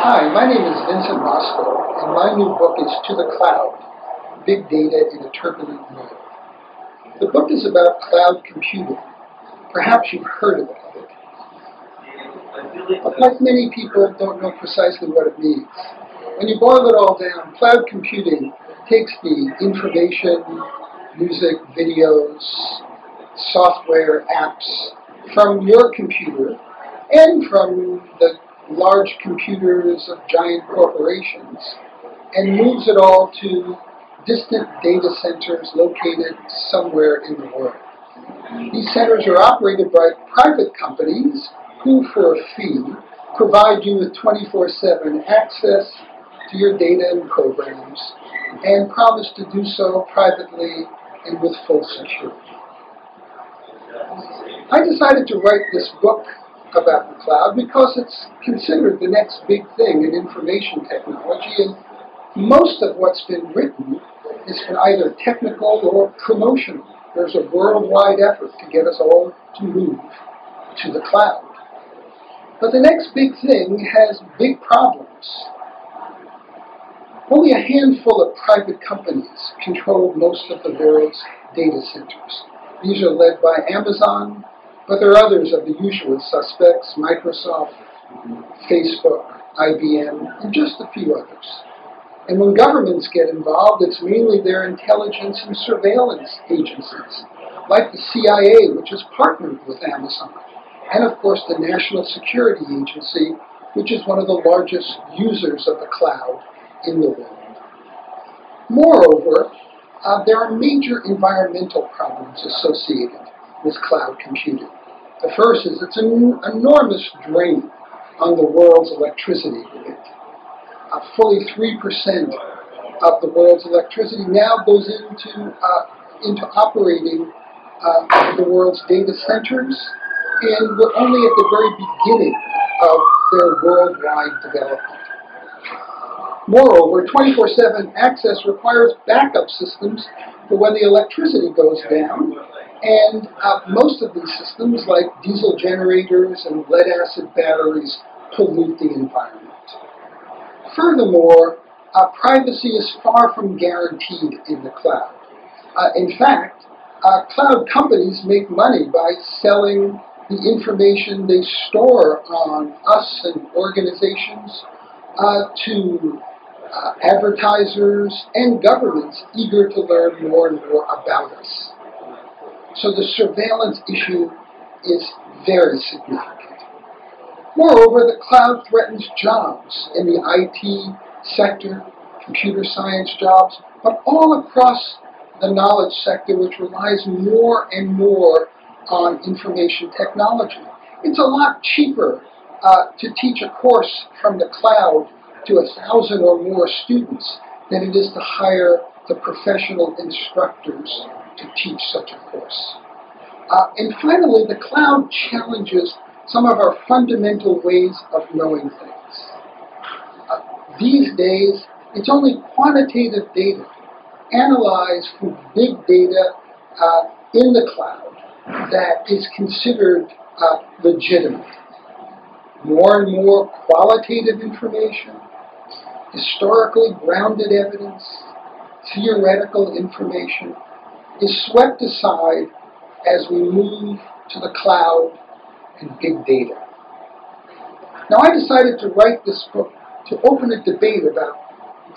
Hi, my name is Vincent Mosco, and my new book is To the Cloud: Big Data in a Turbulent World. The book is about cloud computing. Perhaps you've heard about it. But like many people, don't know precisely what it means. When you boil it all down, cloud computing takes the information, music, videos, software, apps from your computer and from the large computers of giant corporations and moves it all to distant data centers located somewhere in the world. These centers are operated by private companies who, for a fee, provide you with 24/7 access to your data and programs and promise to do so privately and with full security. I decided to write this book about the cloud because it's considered the next big thing in information technology, and most of what's been written has been either technical or promotional. There's a worldwide effort to get us all to move to the cloud. But the next big thing has big problems. Only a handful of private companies control most of the world's data centers. These are led by Amazon, but there are others of the usual suspects: Microsoft, Facebook, IBM, and just a few others. And when governments get involved, it's mainly their intelligence and surveillance agencies, like the CIA, which is partnered with Amazon, and of course the National Security Agency, which is one of the largest users of the cloud in the world. Moreover, there are major environmental problems associated with cloud computing. The first is it's an enormous drain on the world's electricity grid. Fully 3% of the world's electricity now goes into operating the world's data centers, and we're only at the very beginning of their worldwide development. Moreover, 24/7 access requires backup systems for when the electricity goes down, and most of these systems, like diesel generators and lead-acid batteries, pollute the environment. Furthermore, privacy is far from guaranteed in the cloud. In fact, cloud companies make money by selling the information they store on us and organizations to advertisers and governments eager to learn more and more about us. So the surveillance issue is very significant. Moreover, the cloud threatens jobs in the IT sector, computer science jobs, but all across the knowledge sector, which relies more and more on information technology. It's a lot cheaper to teach a course from the cloud to 1,000 or more students than it is to hire the professional instructors to teach such a course. And finally, the cloud challenges some of our fundamental ways of knowing things. These days, it's only quantitative data analyzed from big data in the cloud that is considered legitimate. More and more qualitative information, historically grounded evidence, theoretical information is swept aside as we move to the cloud and big data. Now, I decided to write this book to open a debate about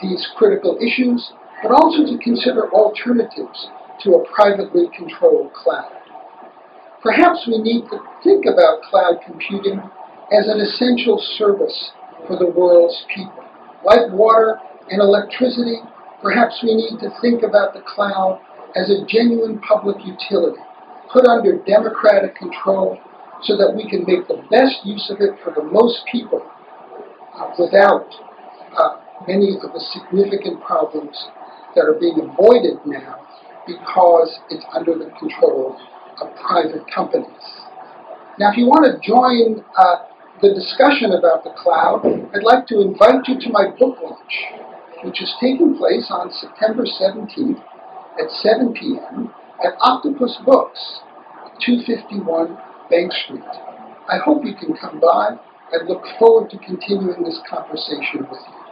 these critical issues, but also to consider alternatives to a privately controlled cloud. Perhaps we need to think about cloud computing as an essential service for the world's people. Like water and electricity, perhaps we need to think about the cloud as a genuine public utility, put under democratic control so that we can make the best use of it for the most people without many of the significant problems that are being avoided now because it's under the control of private companies. Now, if you want to join the discussion about the cloud, I'd like to invite you to my book launch, which is taking place on September 17th, at 7 p.m. at Octopus Books, 251 Bank Street. I hope you can come by. I look forward to continuing this conversation with you.